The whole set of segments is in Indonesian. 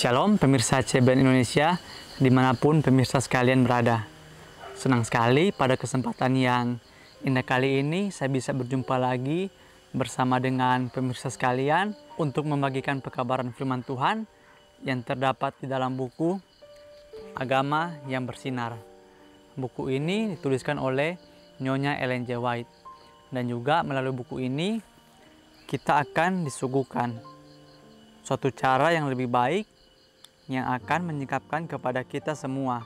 Shalom pemirsa CBN Indonesia dimanapun pemirsa sekalian berada. Senang sekali pada kesempatan yang indah kali ini saya bisa berjumpa lagi bersama dengan pemirsa sekalian untuk membagikan pekabaran firman Tuhan yang terdapat di dalam buku Agama yang Bersinar. Buku ini dituliskan oleh Nyonya Ellen J. White dan juga melalui buku ini kita akan disuguhkan suatu cara yang lebih baik yang akan menyikapkan kepada kita semua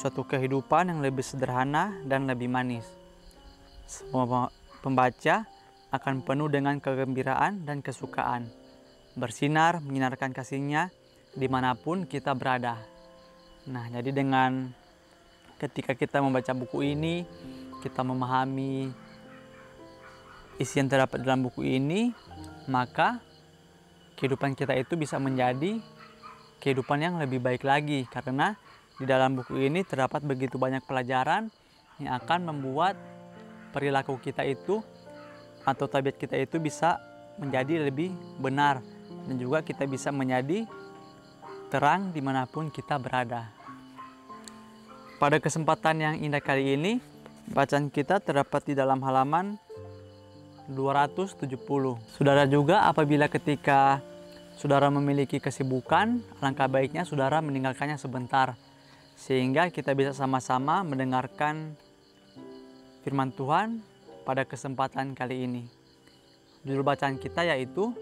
suatu kehidupan yang lebih sederhana dan lebih manis. Semua pembaca akan penuh dengan kegembiraan dan kesukaan, bersinar menyinarkan kasihnya dimanapun kita berada. Nah, jadi dengan ketika kita membaca buku ini, kita memahami isi yang terdapat dalam buku ini, maka kehidupan kita itu bisa menjadi kehidupan yang lebih baik lagi, karena di dalam buku ini terdapat begitu banyak pelajaran yang akan membuat perilaku kita itu atau tabiat kita itu bisa menjadi lebih benar dan juga kita bisa menjadi terang dimanapun kita berada. Pada kesempatan yang indah kali ini, bacaan kita terdapat di dalam halaman 270. Saudara juga apabila ketika saudara memiliki kesibukan, alangkah baiknya saudara meninggalkannya sebentar sehingga kita bisa sama-sama mendengarkan firman Tuhan pada kesempatan kali ini. Judul bacaan kita yaitu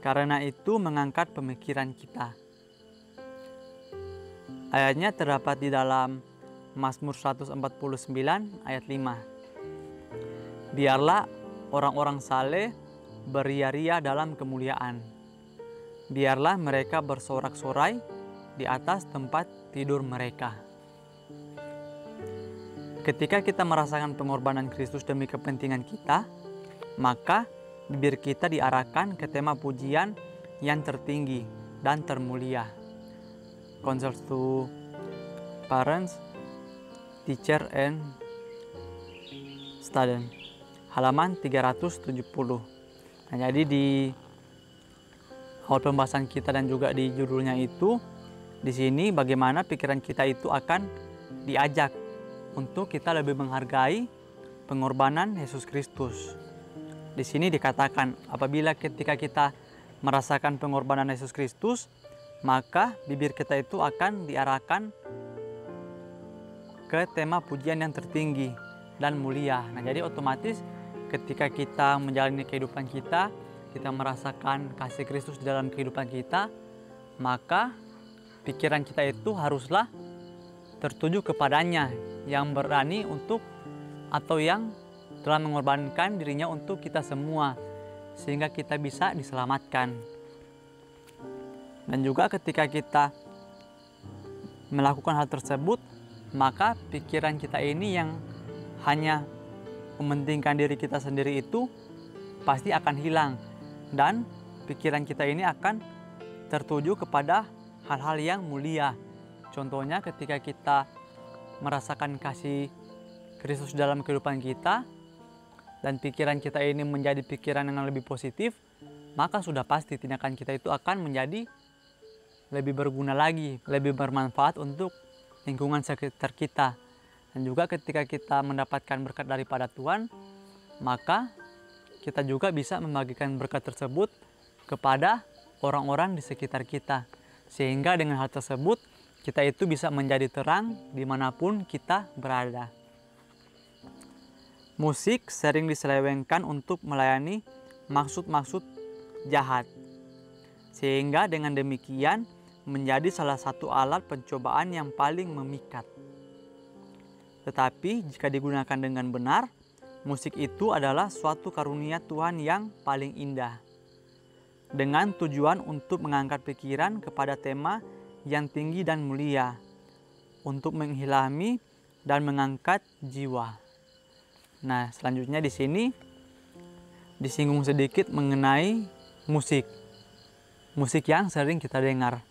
Karena Itu Mengangkat Pemikiran Kita. Ayatnya terdapat di dalam Mazmur 149 ayat 5. Biarlah orang-orang saleh beria-ria dalam kemuliaan. Biarlah mereka bersorak-sorai di atas tempat tidur mereka. Ketika kita merasakan pengorbanan Kristus demi kepentingan kita, maka bibir kita diarahkan ke tema pujian yang tertinggi dan termulia. Counsel to Parents, Teacher and Student. Halaman 370. Nah, jadi di awal pembahasan kita dan juga di judulnya itu, di sini bagaimana pikiran kita itu akan diajak untuk kita lebih menghargai pengorbanan Yesus Kristus. Di sini dikatakan apabila ketika kita merasakan pengorbanan Yesus Kristus, maka bibir kita itu akan diarahkan ke tema pujian yang tertinggi dan mulia. Nah, jadi otomatis ketika kita menjalani kehidupan kita, kita merasakan kasih Kristus di dalam kehidupan kita, maka pikiran kita itu haruslah tertuju kepadanya yang berani untuk atau yang telah mengorbankan dirinya untuk kita semua sehingga kita bisa diselamatkan. Dan juga ketika kita melakukan hal tersebut, maka pikiran kita ini yang hanya mementingkan diri kita sendiri itu pasti akan hilang dan pikiran kita ini akan tertuju kepada hal-hal yang mulia. Contohnya ketika kita merasakan kasih Kristus dalam kehidupan kita dan pikiran kita ini menjadi pikiran yang lebih positif, maka sudah pasti tindakan kita itu akan menjadi lebih berguna lagi, lebih bermanfaat untuk lingkungan sekitar kita. Dan juga ketika kita mendapatkan berkat daripada Tuhan, maka kita juga bisa membagikan berkat tersebut kepada orang-orang di sekitar kita. Sehingga dengan hal tersebut, kita itu bisa menjadi terang dimanapun kita berada. Musik sering diselewengkan untuk melayani maksud-maksud jahat. Sehingga dengan demikian menjadi salah satu alat pencobaan yang paling memikat. Tetapi jika digunakan dengan benar, musik itu adalah suatu karunia Tuhan yang paling indah. Dengan tujuan untuk mengangkat pikiran kepada tema yang tinggi dan mulia, untuk menghilami dan mengangkat jiwa. Nah, selanjutnya di sini disinggung sedikit mengenai musik. Musik yang sering kita dengar.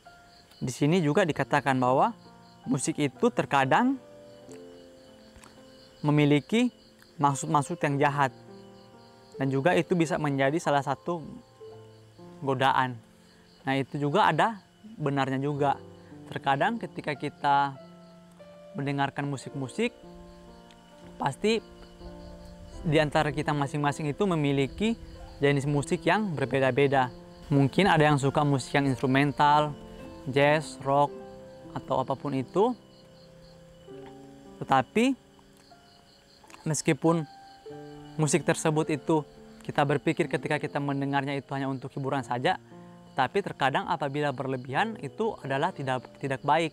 Di sini juga dikatakan bahwa musik itu terkadang memiliki maksud-maksud yang jahat dan juga itu bisa menjadi salah satu godaan. Nah, itu juga ada benarnya juga. Terkadang ketika kita mendengarkan musik-musik, pasti di antara kita masing-masing itu memiliki jenis musik yang berbeda-beda. Mungkin ada yang suka musik yang instrumental, jazz, rock, atau apapun itu. Tetapi meskipun musik tersebut itu kita berpikir ketika kita mendengarnya itu hanya untuk hiburan saja, tapi terkadang apabila berlebihan itu adalah tidak baik.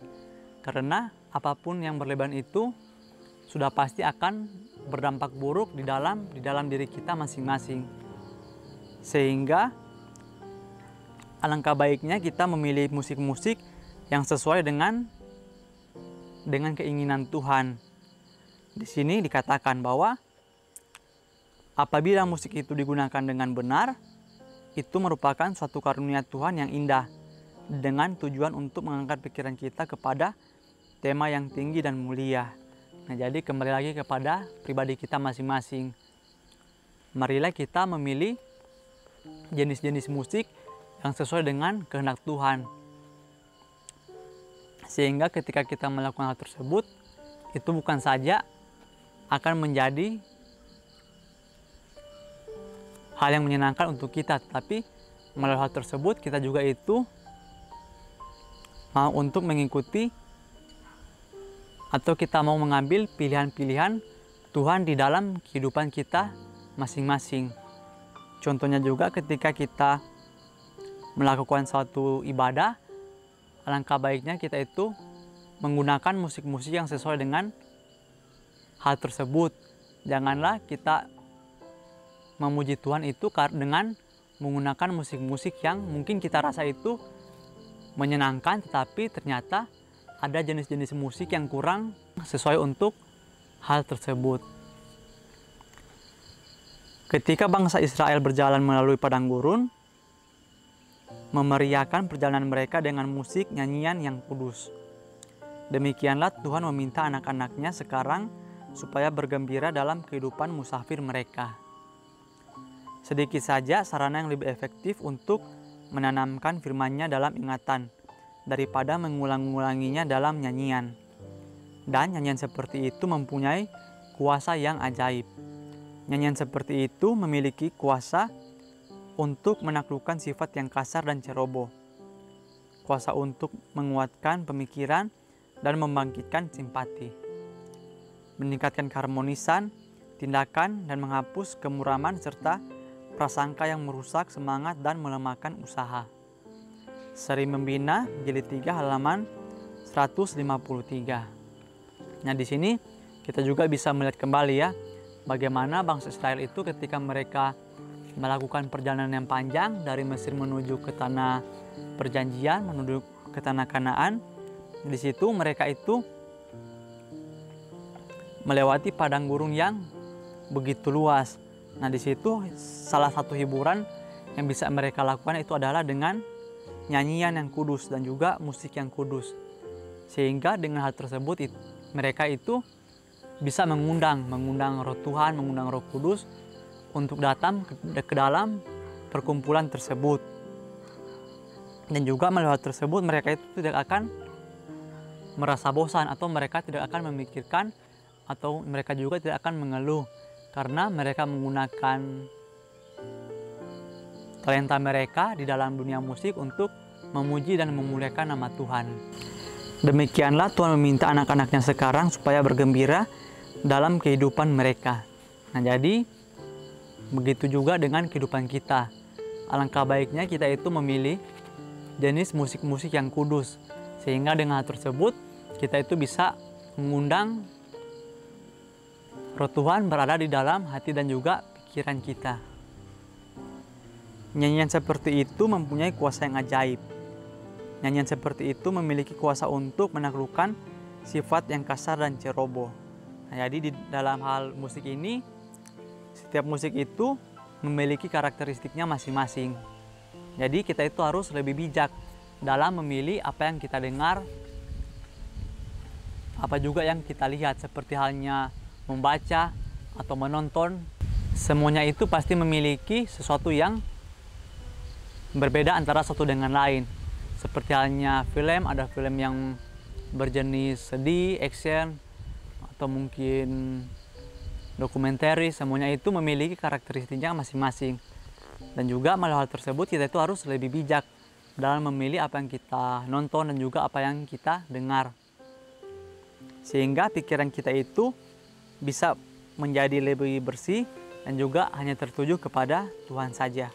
Karena apapun yang berlebihan itu sudah pasti akan berdampak buruk di dalam diri kita masing-masing. Sehingga alangkah baiknya kita memilih musik-musik yang sesuai dengan keinginan Tuhan. Di sini dikatakan bahwa apabila musik itu digunakan dengan benar, itu merupakan suatu karunia Tuhan yang indah dengan tujuan untuk mengangkat pikiran kita kepada tema yang tinggi dan mulia. Nah, jadi kembali lagi kepada pribadi kita masing-masing. Marilah kita memilih jenis-jenis musik yang sesuai dengan kehendak Tuhan. Sehingga ketika kita melakukan hal tersebut, itu bukan saja akan menjadi hal yang menyenangkan untuk kita, tetapi melalui hal tersebut kita juga itu mau untuk mengikuti atau kita mau mengambil pilihan-pilihan Tuhan di dalam kehidupan kita masing-masing. Contohnya juga ketika kita melakukan suatu ibadah, alangkah baiknya kita itu menggunakan musik-musik yang sesuai dengan hal tersebut. Janganlah kita memuji Tuhan itu dengan menggunakan musik-musik yang mungkin kita rasa itu menyenangkan, tetapi ternyata ada jenis-jenis musik yang kurang sesuai untuk hal tersebut. Ketika bangsa Israel berjalan melalui padang gurun, memeriahkan perjalanan mereka dengan musik nyanyian yang kudus. Demikianlah Tuhan meminta anak-anaknya sekarang supaya bergembira dalam kehidupan musafir mereka. Sedikit saja sarana yang lebih efektif untuk menanamkan firman-Nya dalam ingatan daripada mengulang-ulanginya dalam nyanyian. Dan nyanyian seperti itu mempunyai kuasa yang ajaib. Nyanyian seperti itu memiliki kuasa untuk menaklukkan sifat yang kasar dan ceroboh. Kuasa untuk menguatkan pemikiran dan membangkitkan simpati. Meningkatkan keharmonisan, tindakan, dan menghapus kemuraman serta prasangka yang merusak semangat dan melemahkan usaha. Seri Membina jilid 3 halaman 153. Nah, di sini kita juga bisa melihat kembali ya bagaimana bangsa Israel itu ketika mereka melakukan perjalanan yang panjang dari Mesir menuju ke tanah perjanjian, menuju ke tanah Kanaan. Di situ mereka itu melewati padang gurun yang begitu luas. Nah, di situ salah satu hiburan yang bisa mereka lakukan itu adalah dengan nyanyian yang kudus dan juga musik yang kudus. Sehingga dengan hal tersebut mereka itu bisa mengundang roh Tuhan, mengundang roh kudus untuk datang ke dalam perkumpulan tersebut. Dan juga melalui hal tersebut mereka itu tidak akan merasa bosan atau mereka tidak akan memikirkan atau mereka juga tidak akan mengeluh. Karena mereka menggunakan talenta mereka di dalam dunia musik untuk memuji dan memuliakan nama Tuhan. Demikianlah Tuhan meminta anak-anaknya sekarang supaya bergembira dalam kehidupan mereka. Nah, jadi begitu juga dengan kehidupan kita. Alangkah baiknya kita itu memilih jenis musik-musik yang kudus. Sehingga dengan hal tersebut kita itu bisa mengundang roh Tuhan berada di dalam hati dan juga pikiran kita. Nyanyian seperti itu mempunyai kuasa yang ajaib. Nyanyian seperti itu memiliki kuasa untuk menaklukkan sifat yang kasar dan ceroboh. Nah, jadi di dalam hal musik ini, setiap musik itu memiliki karakteristiknya masing-masing. Jadi kita itu harus lebih bijak dalam memilih apa yang kita dengar, apa juga yang kita lihat, seperti halnya membaca atau menonton. Semuanya itu pasti memiliki sesuatu yang berbeda antara satu dengan lain. Seperti halnya film, ada film yang berjenis sedih, action, atau mungkin dokumentari, semuanya itu memiliki karakteristiknya masing-masing. Dan juga melalui hal tersebut kita itu harus lebih bijak dalam memilih apa yang kita nonton dan juga apa yang kita dengar. Sehingga pikiran kita itu bisa menjadi lebih bersih dan juga hanya tertuju kepada Tuhan saja.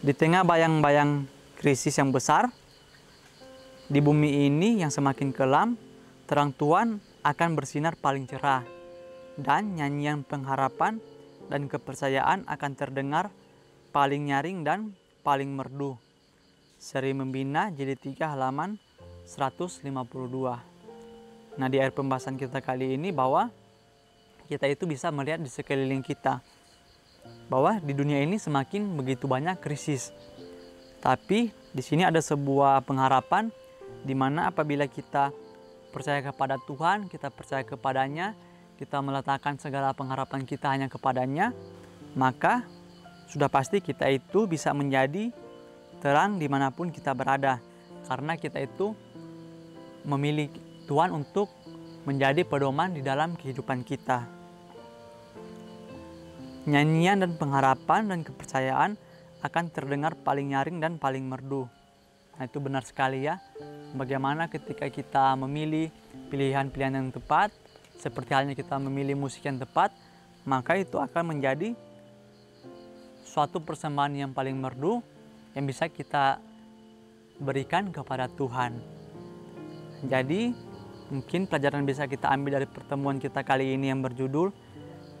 Di tengah bayang-bayang krisis yang besar, di bumi ini yang semakin kelam, terang Tuhan akan bersinar paling cerah. Dan nyanyian pengharapan dan kepercayaan akan terdengar paling nyaring dan paling merdu. Seri Membina jilid 3 halaman 152. Nah, di akhir pembahasan kita kali ini bahwa kita itu bisa melihat di sekeliling kita bahwa di dunia ini semakin begitu banyak krisis. Tapi di sini ada sebuah pengharapan di mana apabila kita percaya kepada Tuhan, kita percaya kepadanya, kita meletakkan segala pengharapan kita hanya kepadanya, maka sudah pasti kita itu bisa menjadi terang dimanapun kita berada. Karena kita itu memilih Tuhan untuk menjadi pedoman di dalam kehidupan kita. Nyanyian dan pengharapan dan kepercayaan akan terdengar paling nyaring dan paling merdu. Nah, itu benar sekali ya. Bagaimana ketika kita memilih pilihan-pilihan yang tepat, seperti halnya kita memilih musik yang tepat, maka itu akan menjadi suatu persembahan yang paling merdu yang bisa kita berikan kepada Tuhan. Jadi, mungkin pelajaran bisa kita ambil dari pertemuan kita kali ini yang berjudul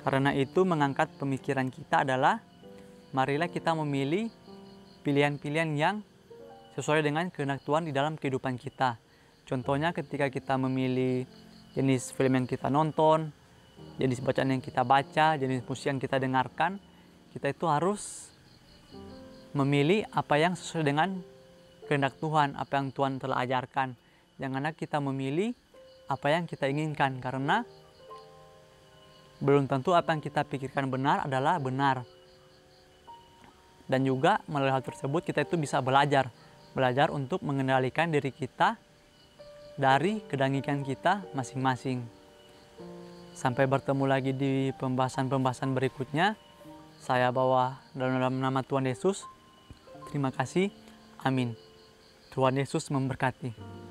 "Karena Itu Mengangkat Pemikiran Kita" adalah marilah kita memilih pilihan-pilihan yang sesuai dengan kehendak Tuhan di dalam kehidupan kita. Contohnya ketika kita memilih jenis film yang kita nonton, jenis bacaan yang kita baca, jenis musik yang kita dengarkan, kita itu harus memilih apa yang sesuai dengan kehendak Tuhan, apa yang Tuhan telah ajarkan. Janganlah kita memilih apa yang kita inginkan, karena belum tentu apa yang kita pikirkan benar adalah benar. Dan juga melalui hal tersebut kita itu bisa belajar untuk mengendalikan diri kita dari kedangikan kita masing-masing. Sampai bertemu lagi di pembahasan-pembahasan berikutnya. Saya bawa dalam nama Tuhan Yesus. Terima kasih. Amin. Tuhan Yesus memberkati.